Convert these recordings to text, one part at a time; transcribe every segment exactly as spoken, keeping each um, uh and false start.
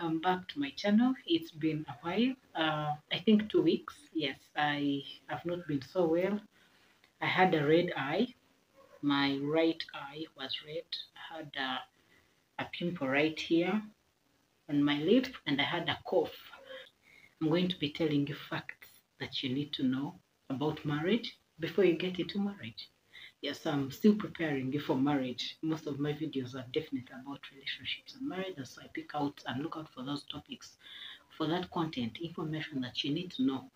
welcome back to my channel. It's been a while, uh, I think two weeks. Yes, I have not been so well. I had a red eye. My right eye was red. I had a, a pimple right here on my lip, and I had a cough. I'm going to be telling you facts that you need to know about marriage before you get into marriage. Yes, I'm still preparing you for marriage. Most of my videos are definitely about relationships and marriage, so I pick out and look out for those topics, for that content, information that you need to know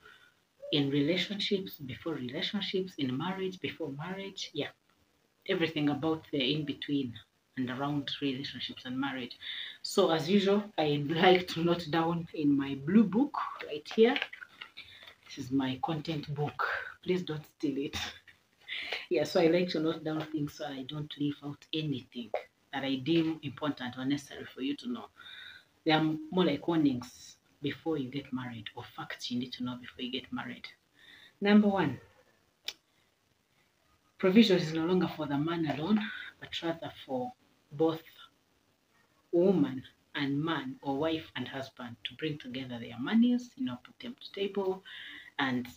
in relationships, before relationships, in marriage, before marriage. Yeah, everything about the in-between and around relationships and marriage. So as usual, I'd like to note down in my blue book right here. This is my content book. Please don't steal it. Yeah, so I like to note down things so I don't leave out anything that I deem important or necessary for you to know. They are more like warnings before you get married, or facts you need to know before you get married. Number one, provision is no longer for the man alone, but rather for both woman and man, or wife and husband, to bring together their monies, you know, put them to table and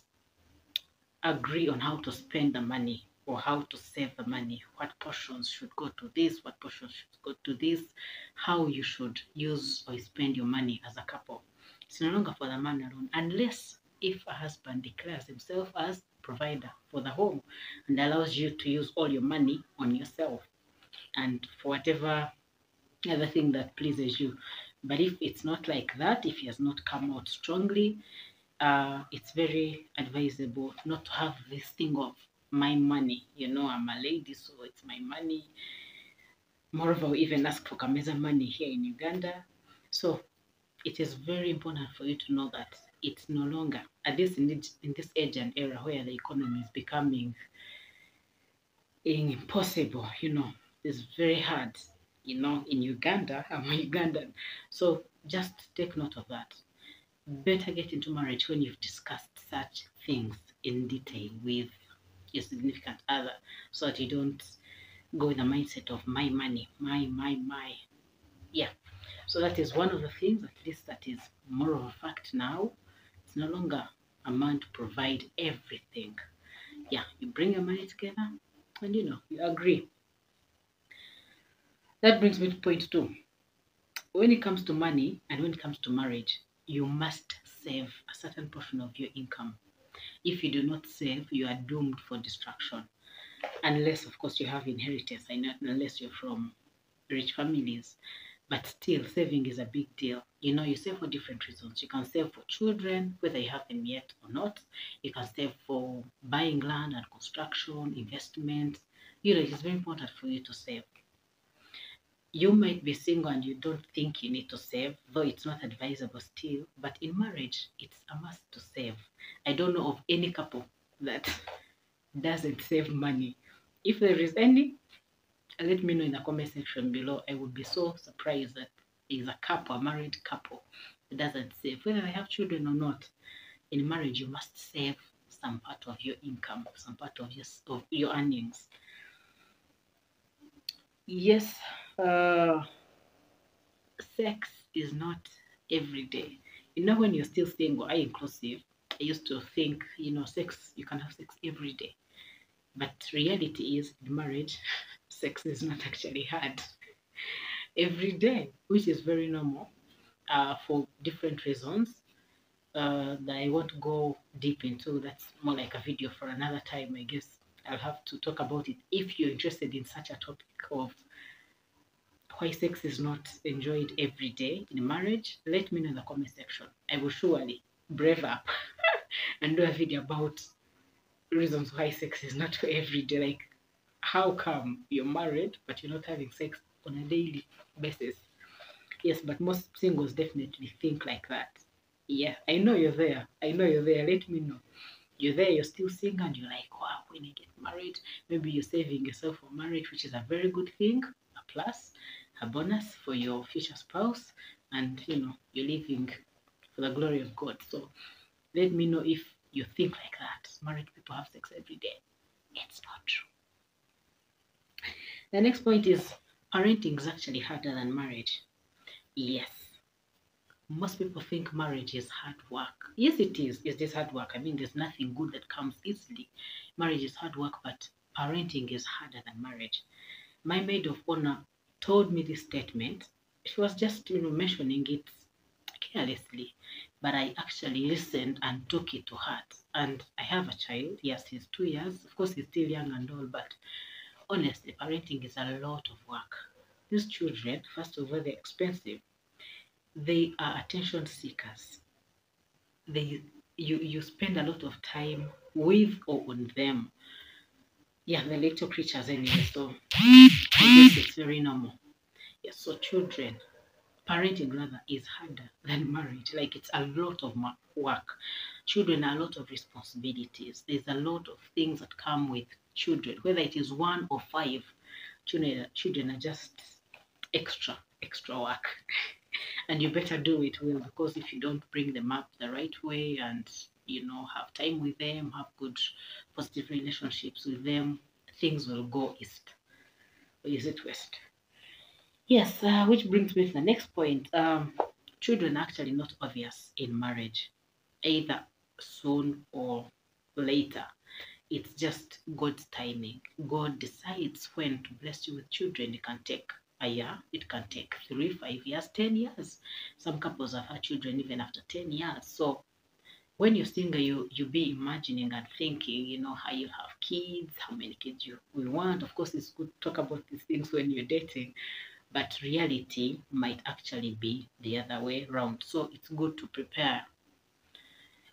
agree on how to spend the money or how to save the money, what portions should go to this, what portions should go to this, how you should use or spend your money as a couple. It's no longer for the man alone, unless if a husband declares himself as provider for the home and allows you to use all your money on yourself and for whatever other thing that pleases you. But if it's not like that, if he has not come out strongly, Uh, it's very advisable not to have this thing of my money. You know, I'm a lady, so it's my money. Moreover, we even ask for Kameza money here in Uganda. So it is very important for you to know that it's no longer, at least in this, in this age and era where the economy is becoming impossible, you know, it's very hard, you know, in Uganda. I'm Ugandan. So just take note of that. Better get into marriage when you've discussed such things in detail with your significant other, so that you don't go with the mindset of my money, my, my, my. Yeah, so that is one of the things, at least that is more of a fact now. It's no longer a man to provide everything. Yeah, you bring your money together and, you know, you agree. That brings me to point two. When it comes to money and when it comes to marriage, you must save a certain portion of your income. If you do not save, you are doomed for destruction. Unless, of course, you have inheritance, unless you're from rich families. But still, saving is a big deal. You know, you save for different reasons. You can save for children, whether you have them yet or not. You can save for buying land and construction, investments. You know, it's very important for you to save. You might be single and you don't think you need to save, though it's not advisable still. But in marriage, it's a must to save. I don't know of any couple that doesn't save money. If there is any, let me know in the comment section below. I would be so surprised that there is a couple, a married couple, that doesn't save. Whether they have children or not, in marriage, you must save some part of your income, some part of your, of your earnings. Yes. Uh, sex is not every day. You know, when you're still single, I inclusive, I used to think, you know, sex, you can have sex every day. But reality is, in marriage, sex is not actually had every day, which is very normal uh, for different reasons uh, that I won't go deep into. That's more like a video for another time, I guess. I'll have to talk about it if you're interested in such a topic of why sex is not enjoyed every day in marriage. Let me know in the comment section. I will surely brave up and do a video about reasons why sex is not for every day. Like, how come you're married but you're not having sex on a daily basis? Yes, but most singles definitely think like that. Yeah, I know you're there. I know you're there. Let me know. You're there, you're still single, and you're like, wow, when I get married, maybe you're saving yourself for marriage, which is a very good thing, a plus, a bonus for your future spouse, and you know, you're living for the glory of God. So let me know if you think like that. Married people have sex every day. It's not true. The next point is, parenting is actually harder than marriage. Yes, Most people think marriage is hard work. Yes, it is. It is hard work. I mean, there's nothing good that comes easily. Marriage is hard work, but parenting is harder than marriage. My maid of honor told me this statement. She was just, you know, mentioning it carelessly, but I actually listened and took it to heart. And I have a child. Yes, he's two years. Of course, he's still young and all, but honestly, parenting is a lot of work. These children, first of all, they're expensive. They are attention seekers. They you you spend a lot of time with or on them. Yeah, they're little creatures anyway, so I guess it's very normal. Yes, so children, parenting rather is harder than marriage. Like, it's a lot of work. Children are a lot of responsibilities. There's a lot of things that come with children, whether it is one or five. Children, children are just extra, extra work. And you better do it well, because if you don't bring them up the right way and, you know, have time with them, have good, positive relationships with them, things will go east. Or is it west? Yes, uh, which brings me to the next point. Um, children are actually not obvious in marriage, either soon or later. It's just God's timing. God decides when to bless you with children. It can take a year, it can take three, five years, ten years. Some couples have had children even after ten years. So when you're single, you you be imagining and thinking, you know, how you have kids, how many kids you we want. Of course, it's good to talk about these things when you're dating, but reality might actually be the other way around. So it's good to prepare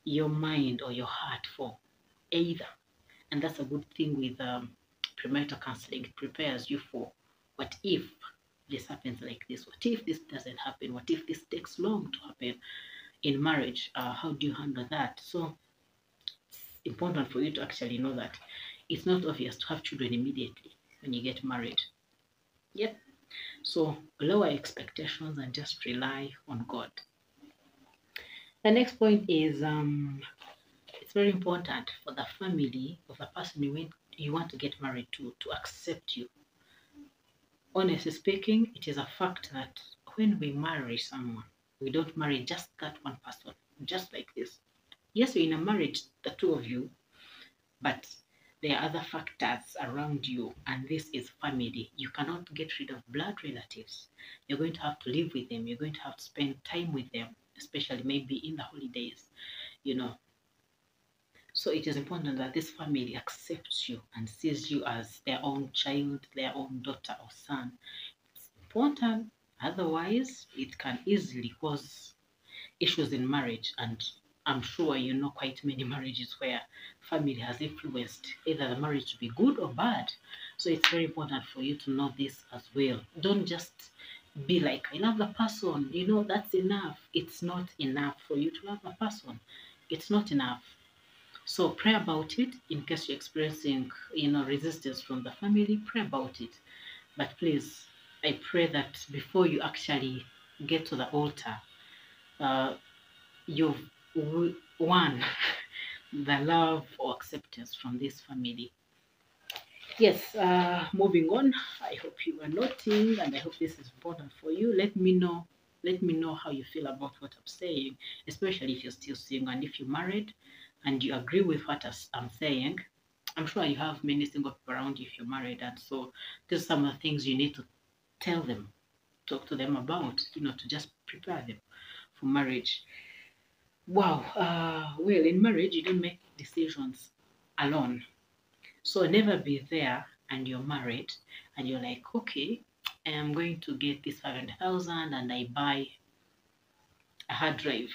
your mind or your heart for either. And that's a good thing with um, premarital counseling. It prepares you for what if this happens like this? What if this doesn't happen? What if this takes long to happen in marriage? Uh, how do you handle that? So it's important for you to actually know that it's not obvious to have children immediately when you get married. Yep. So lower expectations and just rely on God. The next point is um, it's very important for the family of the person you, you want to get married to to accept you. Honestly speaking, it is a fact that when we marry someone, we don't marry just that one person, just like this. Yes, you're in a marriage, the two of you, but there are other factors around you, and this is family. You cannot get rid of blood relatives. You're going to have to live with them. You're going to have to spend time with them, especially maybe in the holidays, you know. So it is important that this family accepts you and sees you as their own child, their own daughter or son. It's important, otherwise it can easily cause issues in marriage. And I'm sure you know quite many marriages where family has influenced either the marriage to be good or bad. So it's very important for you to know this as well. Don't just be like, I love the person, you know, that's enough. It's not enough for you to love the person. It's not enough. So pray about it. In case you're experiencing, you know, resistance from the family, pray about it. But please, I pray that before you actually get to the altar, uh, you've won the love or acceptance from this family. Yes, uh, moving on. I hope you are noting, and I hope this is important for you. Let me know. Let me know how you feel about what I'm saying, especially if you're still single, and if you're married and you agree with what I'm saying. I'm sure you have many single people around you if you're married, and so there's some of the things you need to tell them, talk to them about, you know, to just prepare them for marriage. Wow. Uh, well, in marriage, you don't make decisions alone. So never be there and you're married and you're like, okay, I'm going to get this five hundred thousand and I buy a hard drive.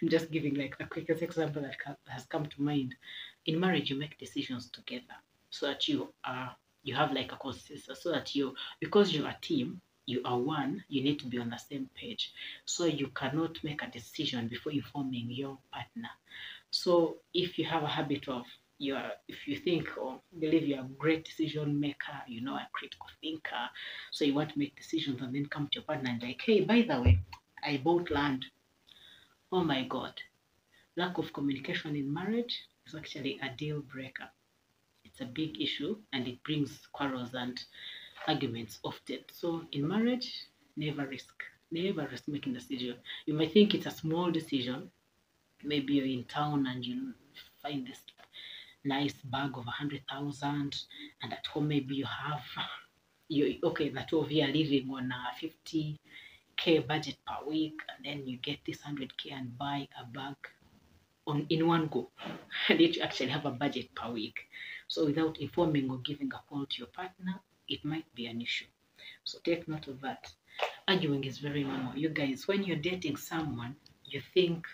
I'm just giving like the quickest example that has come to mind. In marriage, you make decisions together so that you are you have like a consensus, so that you, because you're a team, you are one, you need to be on the same page. So you cannot make a decision before informing your partner. So if you have a habit of, you are, if you think or believe you're a great decision maker, you know, a critical thinker, so you want to make decisions and then come to your partner and like, hey, by the way, I bought land. Oh my God, lack of communication in marriage is actually a deal breaker. It's a big issue and it brings quarrels and arguments often. So in marriage, never risk never rest making a decision. You may think it's a small decision. Maybe you're in town and you find this nice bag of a hundred thousand, and at home maybe you have, you okay, that over here living on a fifty K budget per week, and then you get this one hundred K and buy a bag on in one go. And you actually have a budget per week. So without informing or giving a call to your partner, it might be an issue. So take note of that. Arguing is very normal. You guys, when you're dating someone, you think,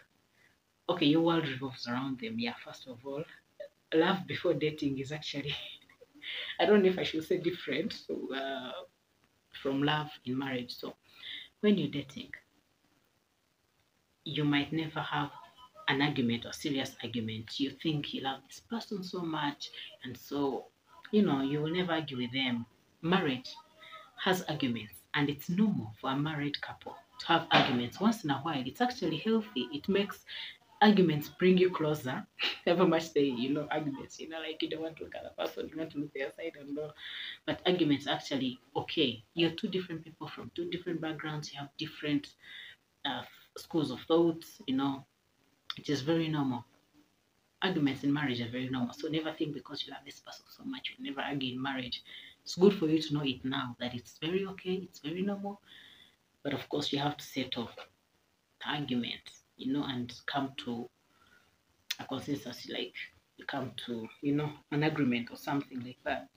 okay, your world revolves around them. Yeah, first of all, love before dating is actually, I don't know if I should say different uh, from love in marriage. So when you're dating, you might never have an argument or serious argument. You think you love this person so much, and so, you know, you will never argue with them. Marriage has arguments, and it's normal for a married couple to have arguments once in a while. It's actually healthy. It makes arguments bring you closer. However much they, you know, arguments, you know, like you don't want to look at the person, you want to look their side and all. But arguments actually okay. You're two different people from two different backgrounds. You have different uh, schools of thoughts, you know. It is very normal. Arguments in marriage are very normal. So never think because you love this person so much, you never argue in marriage. It's good for you to know it now, that it's very okay, it's very normal. But of course, you have to settle the argument, you know, and come to a consensus, like you come to, you know, an agreement or something like that.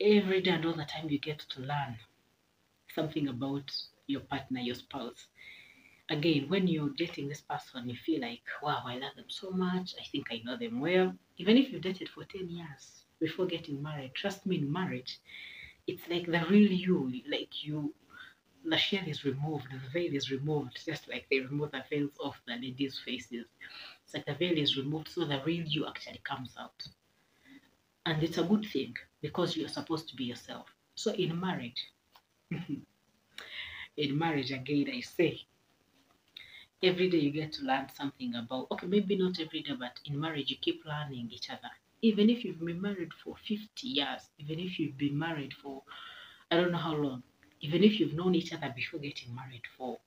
Every day and all the time, you get to learn something about your partner, your spouse. Again, when you're dating this person, you feel like, wow, I love them so much. I think I know them well. Even if you dated for ten years before getting married, trust me, in marriage, it's like the real you. Like you, the shell is removed, the veil is removed, just like they remove the veils off the ladies' faces. It's like the veil is removed, so the real you actually comes out. And it's a good thing, because you're supposed to be yourself. So in marriage, in marriage, again, I say, every day you get to learn something about, okay, maybe not every day, but in marriage you keep learning each other. Even if you've been married for fifty years, even if you've been married for, I don't know how long, even if you've known each other before getting married for,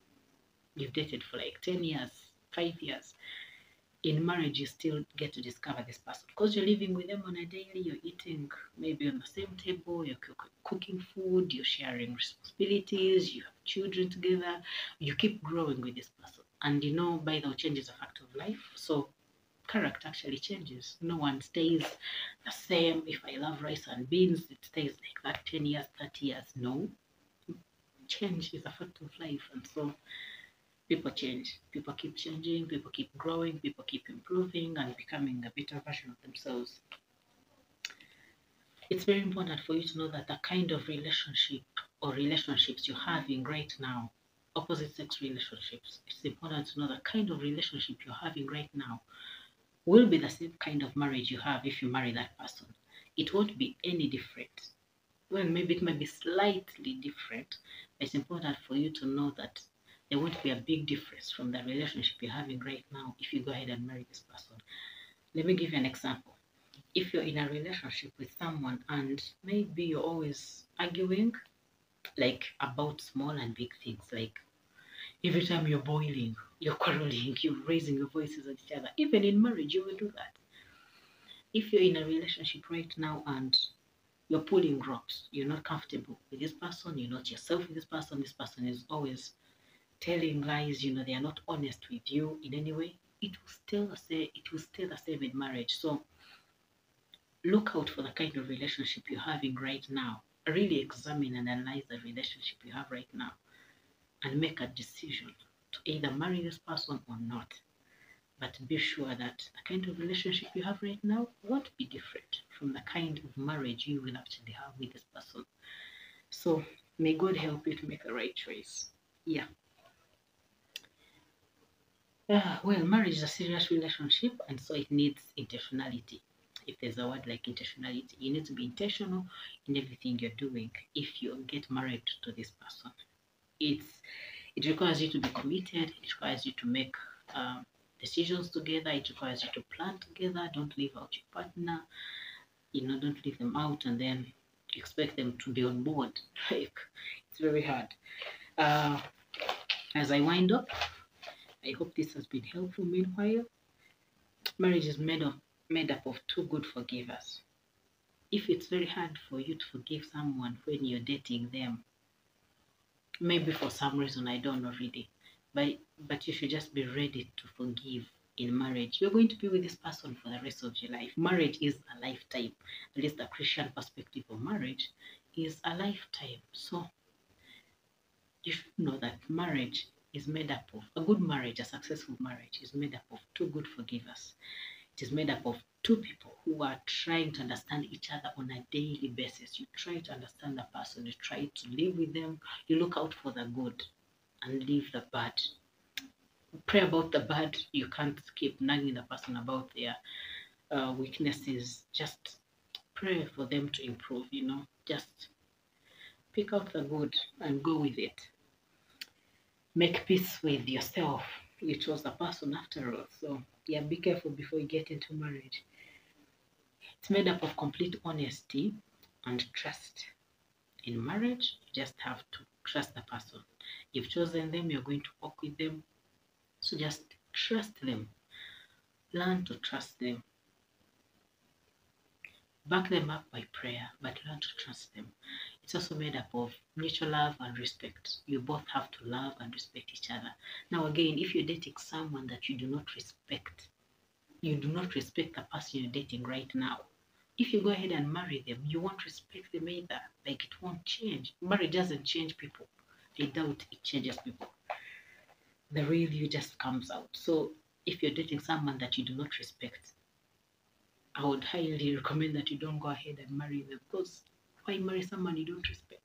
you've dated for like ten years, five years, in marriage you still get to discover this person. Because you're living with them on a daily, you're eating maybe on the same table, you're cooking food, you're sharing responsibilities, you have children together, you keep growing with this person. And you know, by the way, change is a fact of life. So character actually changes. No one stays the same. If I love rice and beans, it stays like that ten years, thirty years. No. Change is a fact of life. And so people change. People keep changing. People keep growing. People keep improving and becoming a better version of themselves. It's very important for you to know that the kind of relationship or relationships you're having right now, opposite sex relationships, it's important to know the kind of relationship you're having right now will be the same kind of marriage you have if you marry that person. It won't be any different. Well, maybe it might be slightly different, but it's important for you to know that there won't be a big difference from the relationship you're having right now if you go ahead and marry this person. Let me give you an example. If you're in a relationship with someone and maybe you're always arguing, like about small and big things, like every time you're boiling, you're quarreling, you're raising your voices at each other. Even in marriage, you will do that. If you're in a relationship right now and you're pulling ropes, you're not comfortable with this person, you're not yourself with this person, this person is always telling lies, you know, they are not honest with you in any way, it will still say it will still the same in marriage. So look out for the kind of relationship you're having right now. Really examine and analyze the relationship you have right now and make a decision to either marry this person or not. But be sure that the kind of relationship you have right now won't be different from the kind of marriage you will actually have with this person. So may God help you to make the right choice. Yeah. Uh, well, marriage is a serious relationship, and so it needs intentionality. If there's a word like intentionality, you need to be intentional in everything you're doing if you get married to this person. It's, it requires you to be committed. It requires you to make uh, decisions together. It requires you to plan together. Don't leave out your partner. You know, don't leave them out and then expect them to be on board. Like, It's very hard. Uh, as I wind up, I hope this has been helpful. Meanwhile, marriage is made up, made up of two good forgivers. If it's very hard for you to forgive someone when you're dating them, maybe for some reason, I don't know really, but, but you should just be ready to forgive in marriage. You're going to be with this person for the rest of your life. Marriage is a lifetime. At least the Christian perspective of marriage is a lifetime. So you should know that marriage is made up of, a good marriage, a successful marriage is made up of two good forgivers. It is made up of two people who are trying to understand each other on a daily basis. You try to understand the person, you try to live with them, you look out for the good and leave the bad. Pray about the bad, you can't keep nagging the person about their uh, weaknesses. Just pray for them to improve, you know. Just pick out the good and go with it. Make peace with yourself. You chose the person after all, so yeah, be careful before you get into marriage. It's made up of complete honesty and trust. In marriage, you just have to trust the person. You've chosen them, you're going to work with them, so just trust them. Learn to trust them. Back them up by prayer, but learn to trust them. It's also made up of mutual love and respect. You both have to love and respect each other. Now again, if you're dating someone that you do not respect, you do not respect the person you're dating right now, if you go ahead and marry them, you won't respect them either. Like, it won't change. Marriage doesn't change people. I doubt it changes people. The real you just comes out. So if you're dating someone that you do not respect, I would highly recommend that you don't go ahead and marry them, because why marry someone you don't respect?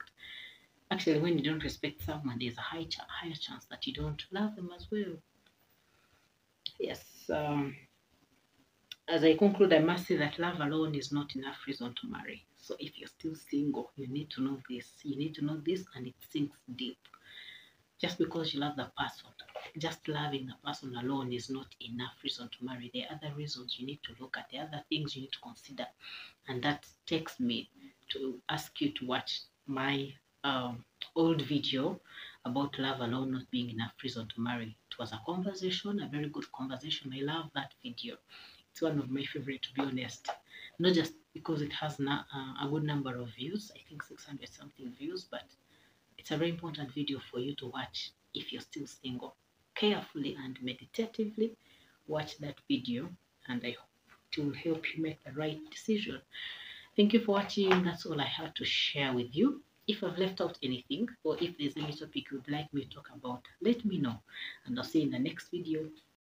Actually, when you don't respect someone, there's a high ch higher chance that you don't love them as well. Yes. Um, as I conclude, I must say that love alone is not enough reason to marry. So if you're still single, you need to know this. You need to know this, and it sinks deep. Just because you love the person, just loving the person alone is not enough reason to marry. There are other reasons you need to look at. There are other things you need to consider. And that takes me to ask you to watch my um, old video about love alone not being enough reason to marry. It was a conversation, a very good conversation. I love that video. It's one of my favorite, to be honest. Not just because it has na uh, a good number of views, I think six hundred something views, but it's a very important video for you to watch if you're still single. Carefully and meditatively watch that video, and I hope it will help you make the right decision. Thank you for watching. That's all I have to share with you. If I've left out anything, or if there's any topic you'd like me to talk about, let me know, and I'll see you in the next video.